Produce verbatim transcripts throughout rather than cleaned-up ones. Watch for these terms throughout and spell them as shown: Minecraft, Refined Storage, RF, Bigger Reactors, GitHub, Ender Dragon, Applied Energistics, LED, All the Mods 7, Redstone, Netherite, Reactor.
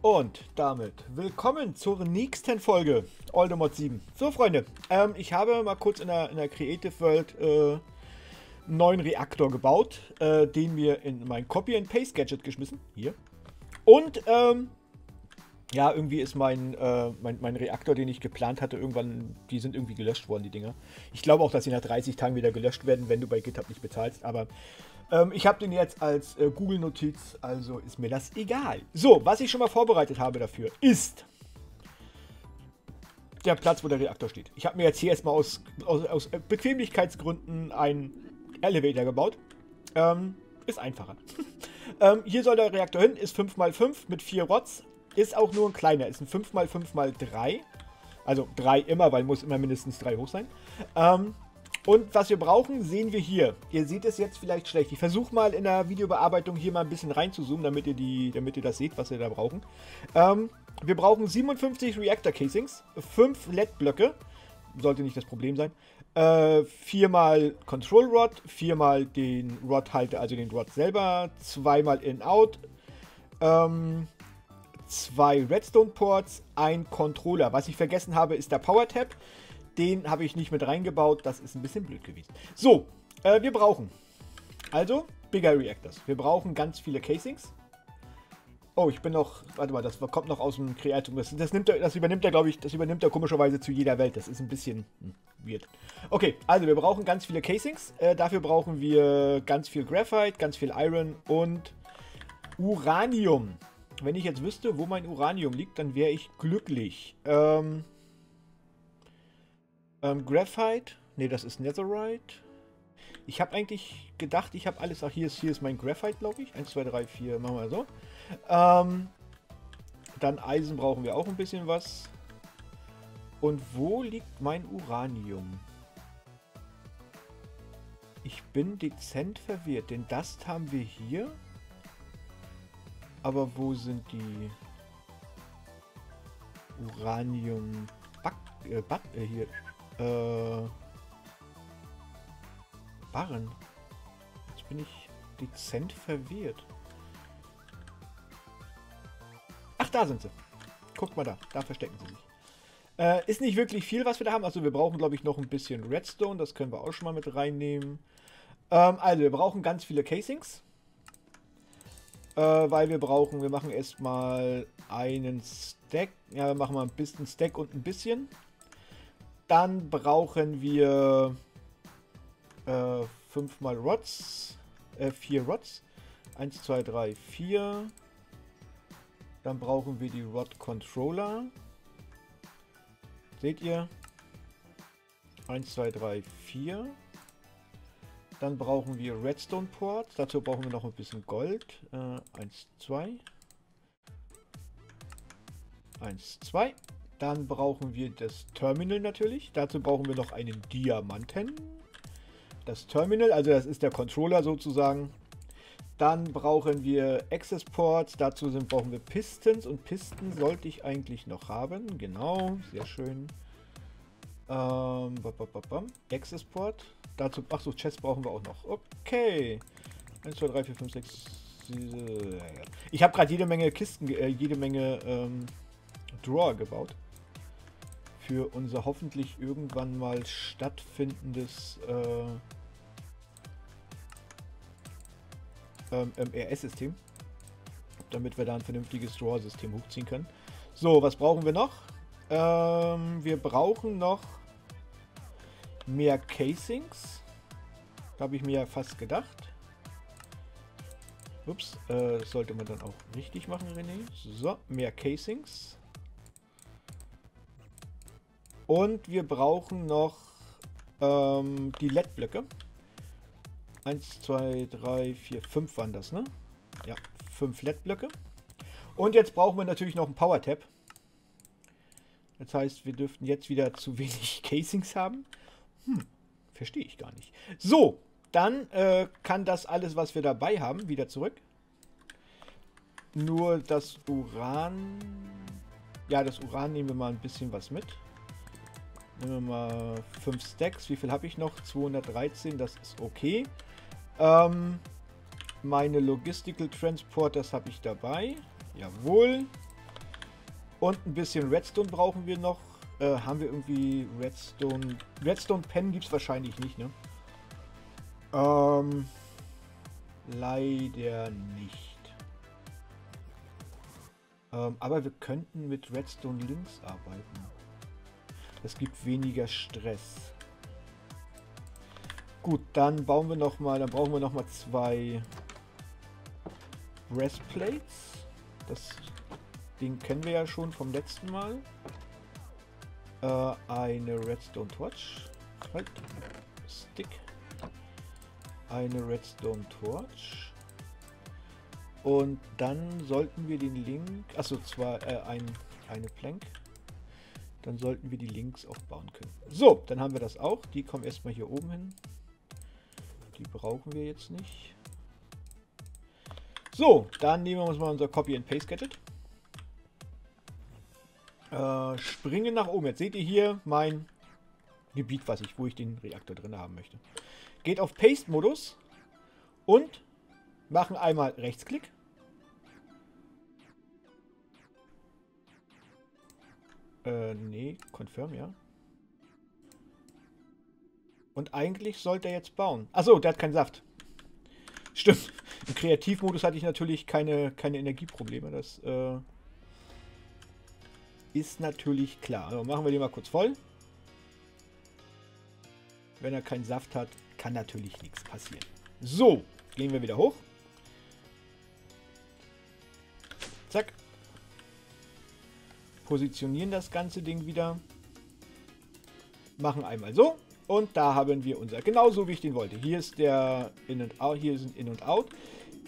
Und damit willkommen zur nächsten Folge All the Mods sieben. So Freunde, ähm, ich habe mal kurz in der, in der Creative World äh, einen neuen Reaktor gebaut, äh, den wir in mein Copy and Paste Gadget geschmissen, hier. Und ähm, ja, irgendwie ist mein, äh, mein, mein Reaktor, den ich geplant hatte, irgendwann, die sind irgendwie gelöscht worden, die Dinger. Ich glaube auch, dass sie nach dreißig Tagen wieder gelöscht werden, wenn du bei GitHub nicht bezahlst, aber... Ich habe den jetzt als äh, Google-Notiz, also ist mir das egal. So, was ich schon mal vorbereitet habe dafür, ist der Platz, wo der Reaktor steht. Ich habe mir jetzt hier erstmal aus, aus, aus Bequemlichkeitsgründen einen Elevator gebaut. Ähm, ist einfacher. ähm, hier soll der Reaktor hin, ist fünf mal fünf mit vier Rods. Ist auch nur ein kleiner, ist ein fünf mal fünf mal drei. Also drei immer, weil muss immer mindestens drei hoch sein. Ähm... Und was wir brauchen, sehen wir hier. Ihr seht es jetzt vielleicht schlecht. Ich versuche mal in der Videobearbeitung hier mal ein bisschen reinzuzoomen, damit ihr, die, damit ihr das seht, was wir da brauchen. Ähm, wir brauchen siebenundfünfzig Reactor Casings, fünf L E D-Blöcke, sollte nicht das Problem sein, äh, viermal Control Rod, viermal den Rod-Halter, also den Rod selber, zweimal In-Out, ähm, zwei Redstone-Ports, ein Controller. Was ich vergessen habe, ist der Power-Tab. Den habe ich nicht mit reingebaut, das ist ein bisschen blöd gewesen. So, äh, wir brauchen also Bigger Reactors. Wir brauchen ganz viele Casings. Oh, ich bin noch, warte mal, das kommt noch aus dem Kreatum. Das, das, nimmt er, das übernimmt er, glaube ich, das übernimmt er komischerweise zu jeder Welt. Das ist ein bisschen hm, weird. Okay, also wir brauchen ganz viele Casings. Äh, dafür brauchen wir ganz viel Graphite, ganz viel Iron und Uranium. Wenn ich jetzt wüsste, wo mein Uranium liegt, dann wäre ich glücklich. Ähm... Ähm, Graphite. Ne, das ist Netherite. Ich habe eigentlich gedacht, ich habe alles... Ach, hier ist, hier ist mein Graphite, glaube ich. eins, zwei, drei, vier. Machen wir so. Ähm, dann Eisen brauchen wir auch ein bisschen was. Und wo liegt mein Uranium? Ich bin dezent verwirrt, denn das haben wir hier. Aber wo sind die... Uranium... Äh, Bat äh, hier... Äh, Barren. Jetzt bin ich dezent verwirrt. Ach, da sind sie. Guckt mal da. Da verstecken sie sich. Äh, ist nicht wirklich viel, was wir da haben. Also wir brauchen, glaube ich, noch ein bisschen Redstone. Das können wir auch schon mal mit reinnehmen. Ähm, also wir brauchen ganz viele Casings. Äh, weil wir brauchen... Wir machen erstmal einen Stack. Ja, wir machen mal ein bisschen Stack und ein bisschen... Dann brauchen wir äh, fünfmal Rods, äh, vier Rods, eins, zwei, drei, vier. Dann brauchen wir die Rod Controller. Seht ihr? eins, zwei, drei, vier. Dann brauchen wir Redstone Ports, dazu brauchen wir noch ein bisschen Gold. Äh, eins, zwei. eins, zwei. Dann brauchen wir das Terminal natürlich. Dazu brauchen wir noch einen Diamanten. Das Terminal, also das ist der Controller sozusagen. Dann brauchen wir Access Ports. Dazu sind, brauchen wir Pistons. Und Pisten sollte ich eigentlich noch haben. Genau, sehr schön. Ähm, ba, ba, ba, ba. Access Port. Dazu, ach so, Chests brauchen wir auch noch. Okay. eins, zwei, drei, vier, fünf, sechs. sieben. Ich habe gerade jede Menge Kisten, äh, jede Menge... Ähm, Drawer gebaut für unser hoffentlich irgendwann mal stattfindendes äh, ähm, R S-System, damit wir da ein vernünftiges Drawer-System hochziehen können. So, was brauchen wir noch? Ähm, wir brauchen noch mehr Casings. Habe ich mir ja fast gedacht. Ups, äh, das sollte man dann auch richtig machen, René. So, mehr Casings. Und wir brauchen noch ähm, die L E D-Blöcke. eins, zwei, drei, vier, fünf waren das, ne? Ja, fünf L E D-Blöcke. Und jetzt brauchen wir natürlich noch einen Power-Tab. Das heißt, wir dürften jetzt wieder zu wenig Casings haben. Hm, verstehe ich gar nicht. So, dann äh, kann das alles, was wir dabei haben, wieder zurück. Nur das Uran... Ja, das Uran nehmen wir mal ein bisschen was mit. Nehmen wir mal fünf Stacks. Wie viel habe ich noch? zweihundertdreizehn, das ist okay. Ähm, meine Logistical Transporters habe ich dabei. Jawohl. Und ein bisschen Redstone brauchen wir noch. Äh, haben wir irgendwie Redstone... Redstone Pen gibt es wahrscheinlich nicht, ne? Ähm, leider nicht. Ähm, aber wir könnten mit Redstone Links arbeiten. Das gibt weniger Stress. Gut, dann bauen wir noch mal, dann brauchen wir noch mal zwei Breastplates. Das Ding kennen wir ja schon vom letzten Mal. Äh, eine Redstone Torch. Halt. Stick. Eine Redstone Torch. Und dann sollten wir den Link, also zwar äh, ein, eine Plank. Dann sollten wir die Links auch bauen können. So, dann haben wir das auch. Die kommen erstmal hier oben hin. Die brauchen wir jetzt nicht. So, dann nehmen wir uns mal unser Copy and Paste Gadget. Äh, springen nach oben. Jetzt seht ihr hier mein Gebiet, was ich, wo ich den Reaktor drin haben möchte. Geht auf Paste-Modus und machen einmal Rechtsklick. Äh, nee, Confirm, ja. Und eigentlich sollte er jetzt bauen. Achso, der hat keinen Saft. Stimmt. Im Kreativmodus hatte ich natürlich keine, keine Energieprobleme. Das äh, ist natürlich klar. Also machen wir den mal kurz voll. Wenn er keinen Saft hat, kann natürlich nichts passieren. So, gehen wir wieder hoch. Zack. Positionieren das ganze Ding wieder. Machen einmal so. Und da haben wir unser, genauso wie ich den wollte. Hier ist der In und Out, hier sind In und Out.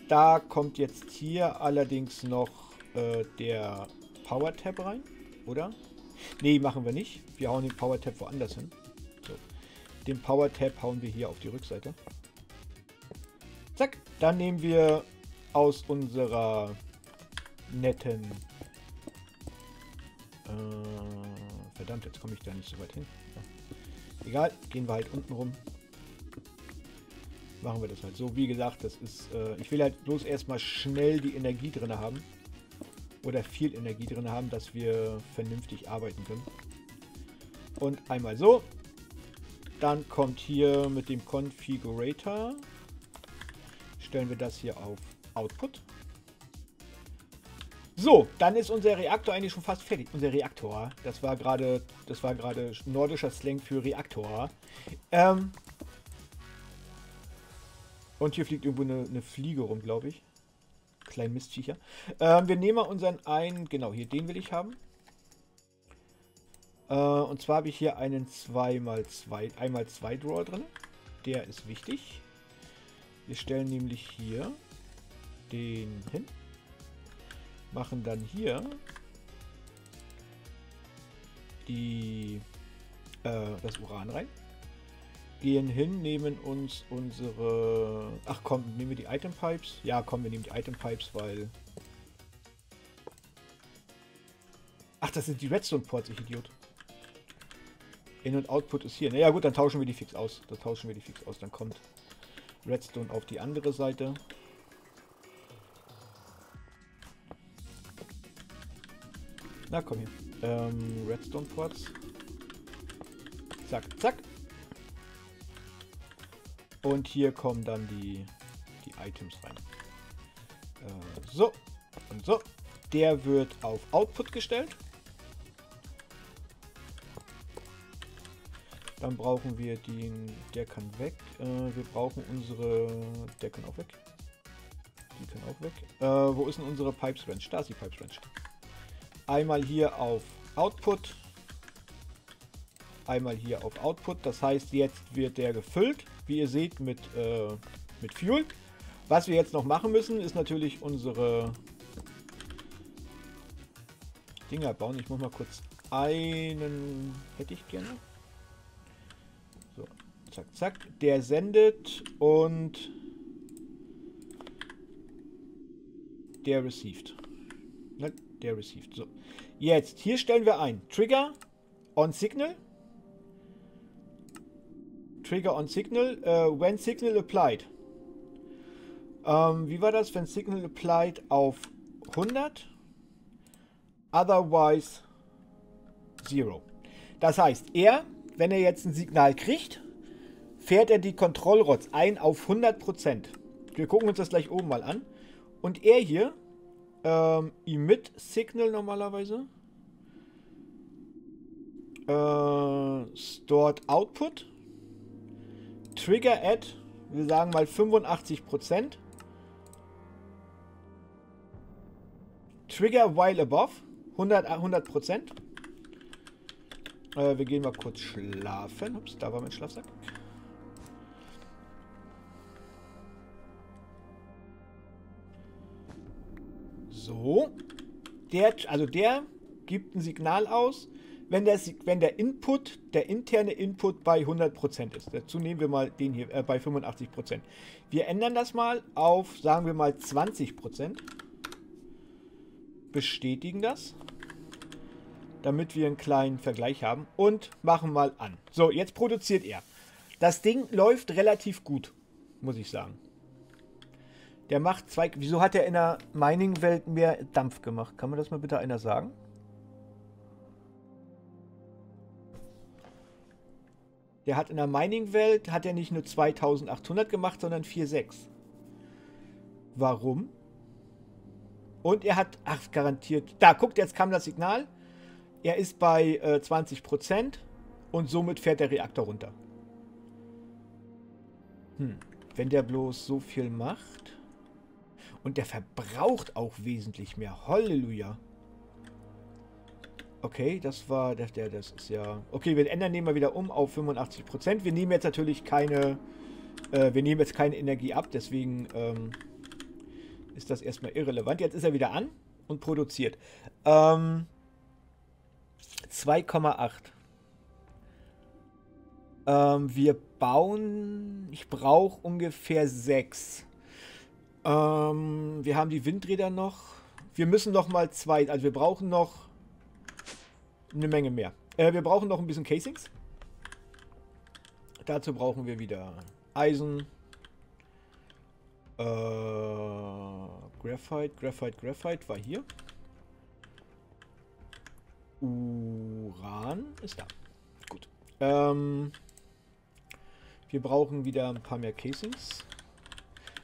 Da kommt jetzt hier allerdings noch äh, der Power Tab rein, oder? Nee, machen wir nicht. Wir hauen den Power Tab woanders hin. So. Den Power Tab hauen wir hier auf die Rückseite. Zack. Dann nehmen wir aus unserer netten... Äh, verdammt, jetzt komme ich da nicht so weit hin. Ja. Egal, gehen wir halt unten rum. Machen wir das halt so. Wie gesagt, das ist. Äh, ich will halt bloß erstmal schnell die Energie drin haben. Oder viel Energie drin haben, dass wir vernünftig arbeiten können. Und einmal so. Dann kommt hier mit dem Configurator. Stellen wir das hier auf Output. So, dann ist unser Reaktor eigentlich schon fast fertig. Unser Reaktor, das war gerade, das war gerade nordischer Slang für Reaktor. Ähm Und hier fliegt irgendwo eine, eine Fliege rum, glaube ich. Klein Mistviecher. Ähm, wir nehmen mal unseren einen, genau, hier, den will ich haben. Äh, und zwar habe ich hier einen zwei mal zwei, eins mal zwei Drawer drin. Der ist wichtig. Wir stellen nämlich hier den hin. Machen dann hier die, äh, das Uran rein. Gehen hin, nehmen uns unsere... Ach komm, nehmen wir die Item Pipes. Ja, komm, wir nehmen die Item Pipes, weil... Ach, das sind die Redstone Ports, ich Idiot. In- und Output ist hier. Naja gut, dann tauschen wir die fix aus. Dann tauschen wir die fix aus. Dann kommt Redstone auf die andere Seite. Na komm hier. Ähm, Redstone Ports. Zack, zack. Und hier kommen dann die, die Items rein. Äh, so und so. Der wird auf Output gestellt. Dann brauchen wir den. Der kann weg. Äh, wir brauchen unsere. Der kann auch weg. Die kann auch weg. Äh, wo ist denn unsere Pipes Range? Da ist die Pipes Range. Einmal hier auf Output, einmal hier auf Output. Das heißt, jetzt wird der gefüllt, wie ihr seht, mit, äh, mit Fuel. Was wir jetzt noch machen müssen, ist natürlich unsere Dinger bauen. Ich muss mal kurz einen, hätte ich gerne. So, zack, zack. Der sendet und der received. Ne? Der received. So. Jetzt, hier stellen wir ein. Trigger on Signal. Trigger on Signal. Uh, when Signal applied. Ähm, wie war das? Wenn Signal applied auf hundert. otherwise zero. Das heißt, er, wenn er jetzt ein Signal kriegt, fährt er die Kontrollrods ein auf hundert Prozent. Wir gucken uns das gleich oben mal an. Und er hier, ähm, Emit Signal normalerweise, äh, Stored Output, Trigger at, wir sagen mal fünfundachtzig Prozent, Trigger while above, hundert Prozent. Äh, wir gehen mal kurz schlafen. Ups, da war mein Schlafsack. So. Der, also der gibt ein Signal aus, wenn der, wenn der Input, der interne Input bei hundert Prozent ist. Dazu nehmen wir mal den hier äh, bei fünfundachtzig Prozent. Wir ändern das mal auf, sagen wir mal zwanzig Prozent. Bestätigen das, damit wir einen kleinen Vergleich haben, und machen mal an. So, jetzt produziert er. Das Ding läuft relativ gut, muss ich sagen. Der macht zwei... Wieso hat er in der Mining-Welt mehr Dampf gemacht? Kann mir das mal bitte einer sagen? Der hat in der Mining-Welt, hat er nicht nur zweitausendachthundert gemacht, sondern viertausendsechshundert. Warum? Und er hat, ach, garantiert, da, guckt, jetzt kam das Signal. Er ist bei äh, zwanzig Prozent und somit fährt der Reaktor runter. Hm, wenn der bloß so viel macht. Und der verbraucht auch wesentlich mehr. Halleluja. Okay, das war, der, der, das ist ja... Okay, wir ändern den mal wieder um auf fünfundachtzig Prozent. Wir nehmen jetzt natürlich keine, äh, wir nehmen jetzt keine Energie ab, deswegen... Ähm, ist das erstmal irrelevant. Jetzt ist er wieder an und produziert. Ähm, zwei Komma acht. Ähm, wir bauen... Ich brauche ungefähr sechs. Ähm, wir haben die Windräder noch. Wir müssen noch mal zwei... Also wir brauchen noch eine Menge mehr. Äh, wir brauchen noch ein bisschen Casings. Dazu brauchen wir wieder Eisen. Uh, Graphite, Graphite, Graphite war hier. Uran ist da. Gut. Ähm, wir brauchen wieder ein paar mehr Casings.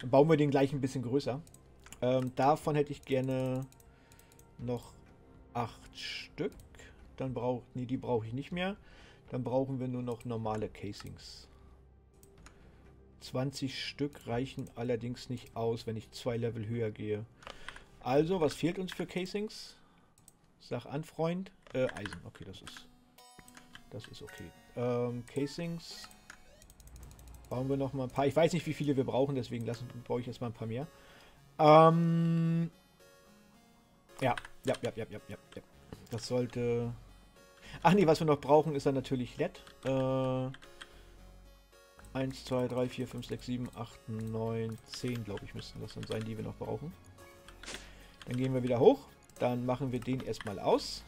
Dann bauen wir den gleich ein bisschen größer. Ähm, davon hätte ich gerne noch acht Stück. Dann brauche ich, nee, die brauche ich nicht mehr. Dann brauchen wir nur noch normale Casings. zwanzig Stück reichen allerdings nicht aus, wenn ich zwei Level höher gehe. Also, was fehlt uns für Casings? Sag an, Freund. Äh, Eisen. Okay, das ist... Das ist okay. Ähm, Casings. Bauen wir noch mal ein paar. Ich weiß nicht, wie viele wir brauchen, deswegen lassen, baue ich jetzt mal ein paar mehr. Ähm... Ja. Ja, ja, ja, ja, ja, ja. Das sollte... Ach nee, was wir noch brauchen, ist dann natürlich L E D. Äh... eins, zwei, drei, vier, fünf, sechs, sieben, acht, neun, zehn, glaube ich, müssten das dann sein, die wir noch brauchen. Dann gehen wir wieder hoch. Dann machen wir den erstmal aus.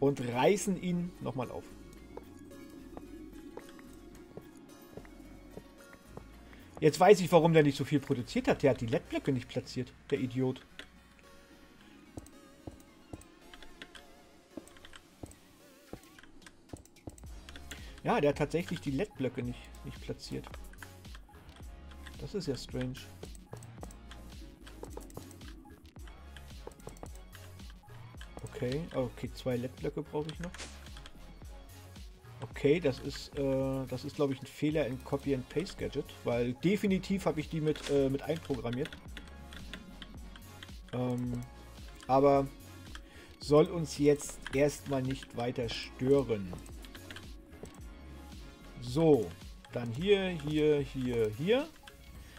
Und reißen ihn nochmal auf. Jetzt weiß ich, warum der nicht so viel produziert hat. Der hat die L E D-Blöcke nicht platziert, der Idiot. Ja, der hat tatsächlich die L E D-Blöcke nicht, nicht platziert. Das ist ja strange. Okay, okay, zwei L E D-Blöcke brauche ich noch. Okay, das ist, äh, das ist, glaube ich, ein Fehler im Copy and Paste Gadget, weil definitiv habe ich die mit, äh, mit einprogrammiert. Ähm, aber soll uns jetzt erstmal nicht weiter stören. So, dann hier, hier, hier, hier.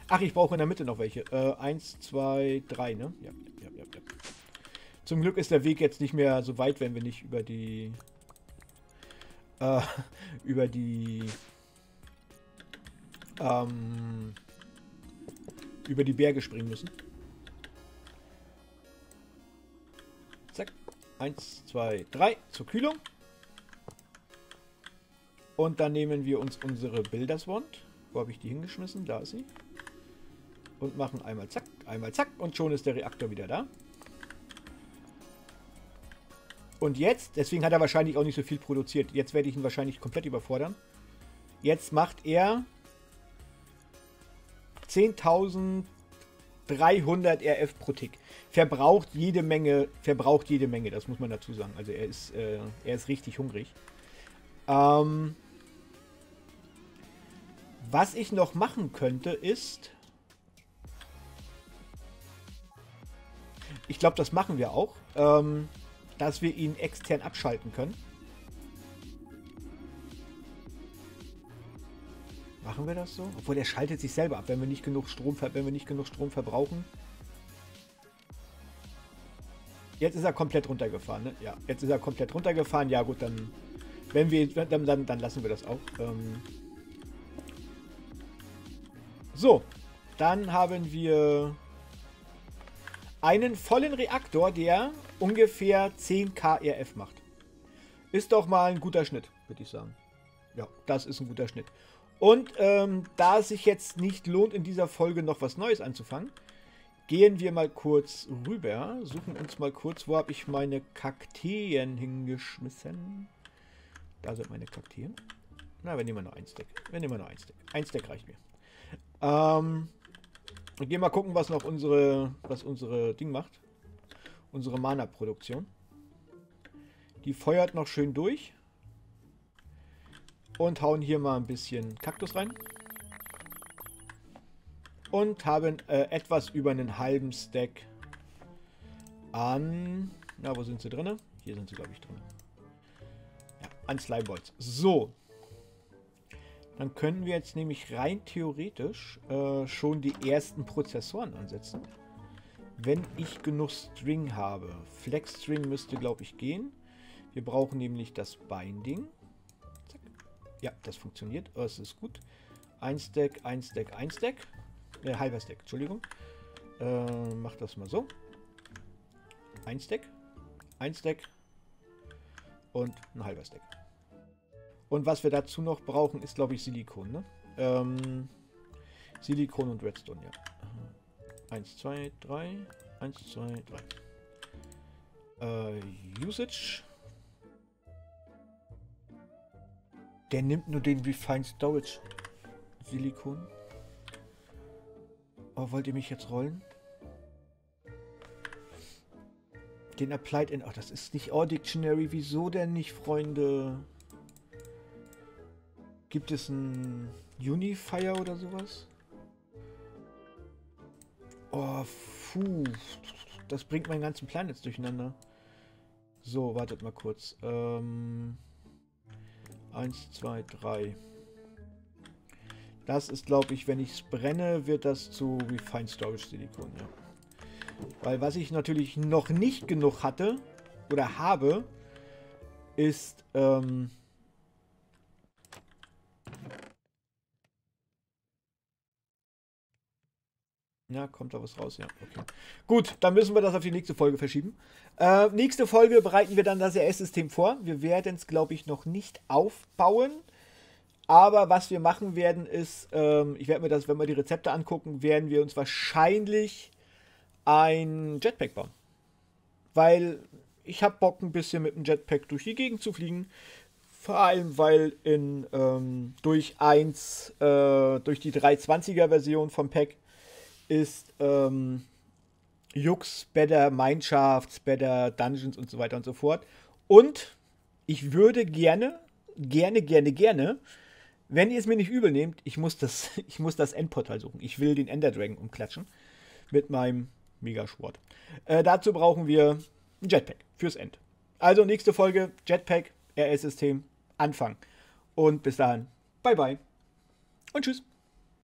Ach, ich brauche in der Mitte noch welche. Äh, eins, zwei, drei, ne? Ja, ja, ja, ja. Zum Glück ist der Weg jetzt nicht mehr so weit, wenn wir nicht über die... Äh, über die... Ähm, über die Berge springen müssen. Zack. Eins, zwei, drei. Zur Kühlung. Und dann nehmen wir uns unsere Builderswand. Wo habe ich die hingeschmissen? Da ist sie. Und machen einmal zack, einmal zack. Und schon ist der Reaktor wieder da. Und jetzt, deswegen hat er wahrscheinlich auch nicht so viel produziert. Jetzt werde ich ihn wahrscheinlich komplett überfordern. Jetzt macht er zehntausenddreihundert R F pro Tick. Verbraucht jede Menge, verbraucht jede Menge, das muss man dazu sagen. Also er ist, äh, er ist richtig hungrig. Ähm, was ich noch machen könnte ist... Ich glaube, das machen wir auch. Ähm, dass wir ihn extern abschalten können. Machen wir das so? Obwohl, der schaltet sich selber ab, wenn wir nicht genug Strom, wenn wir nicht genug Strom verbrauchen. Jetzt ist er komplett runtergefahren, ne? Ja, jetzt ist er komplett runtergefahren. Ja gut, dann, wenn wir, dann, dann, dann lassen wir das auch. Ähm so, dann haben wir einen vollen Reaktor, der ungefähr zehn K R F macht. Ist doch mal ein guter Schnitt, würde ich sagen. Ja, das ist ein guter Schnitt. Und ähm, da es sich jetzt nicht lohnt, in dieser Folge noch was Neues anzufangen, gehen wir mal kurz rüber, suchen uns mal kurz, wo habe ich meine Kakteen hingeschmissen? Da sind meine Kakteen. Na, wir nehmen nur ein Stack. Wir nehmen nur ein Stack. Ein Stack reicht mir. Ähm, wir gehen mal gucken, was noch unsere, was unsere Ding macht. Unsere Mana-Produktion. Die feuert noch schön durch. Und hauen hier mal ein bisschen Kaktus rein. Und haben äh, etwas über einen halben Stack an... Na, wo sind sie drin? Hier sind sie, glaube ich, drin. Ja, an Slimeballs. So. Dann können wir jetzt nämlich rein theoretisch äh, schon die ersten Prozessoren ansetzen. Wenn ich genug String habe. Flex String müsste, glaube ich, gehen. Wir brauchen nämlich das Binding. Zack. Ja, das funktioniert. Das ist gut. Ein Stack, ein Stack, ein Stack. Äh, halber Stack, Entschuldigung. Äh, mach das mal so. Ein Stack, ein Stack und ein halber Stack. Und was wir dazu noch brauchen, ist, glaube ich, Silikon, ne? Ähm, Silikon und Redstone, ja. eins, zwei, drei, eins, zwei, drei. Äh, Usage. Der nimmt nur den Refined Storage Silikon. Oh, wollt ihr mich jetzt rollen? Den Applied Energistics. Ach, das ist nicht All Dictionary. Wieso denn nicht, Freunde? Gibt es einen Unifier oder sowas? Oh, puh. Das bringt meinen ganzen Plan jetzt durcheinander. So, wartet mal kurz. Ähm, eins, zwei, drei. Das ist, glaube ich, wenn ich es brenne, wird das zu Refined Storage Silikon, ja. Weil was ich natürlich noch nicht genug hatte oder habe, ist ähm, ja, kommt da was raus, ja, okay. Gut, dann müssen wir das auf die nächste Folge verschieben. Äh, nächste Folge bereiten wir dann das R S-System vor. Wir werden es, glaube ich, noch nicht aufbauen. Aber was wir machen werden ist, ähm, ich werde mir das, wenn wir die Rezepte angucken, werden wir uns wahrscheinlich ein Jetpack bauen. Weil ich habe Bock, ein bisschen mit dem Jetpack durch die Gegend zu fliegen. Vor allem, weil in, ähm, durch, eins, äh, durch die dreihundertzwanziger Version vom Pack ist ähm, Jux, Better Minecraft, Better Dungeons und so weiter und so fort. Und ich würde gerne, gerne, gerne, gerne... Wenn ihr es mir nicht übel nehmt, ich muss das, ich muss das Endportal suchen. Ich will den Ender Dragon umklatschen mit meinem Megaschwert. Äh, dazu brauchen wir ein Jetpack fürs End. Also nächste Folge Jetpack, R S-System, Anfang. Und bis dahin, bye bye und tschüss.